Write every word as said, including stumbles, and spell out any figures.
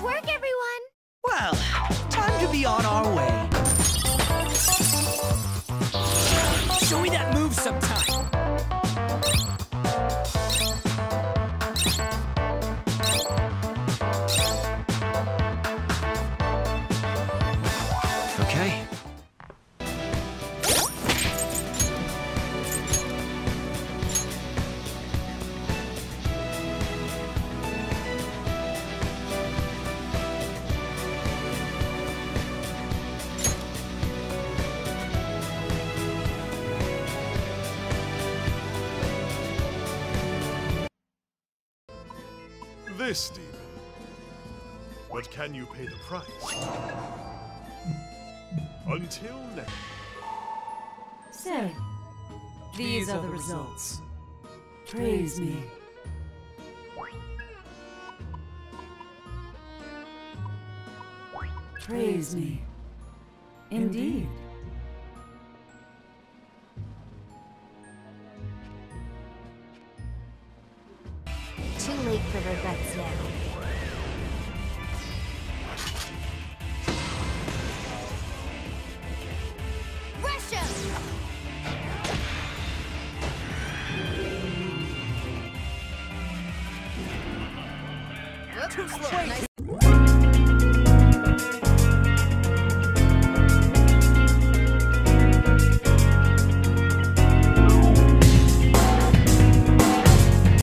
Good work, everyone! Well, time to be on our way. Show me that move sometime. Okay. This demon. But can you pay the price? Until next. So, these are the results. Praise me. Praise me. Indeed. Too late for regrets now. Rush him! Too slow. Nice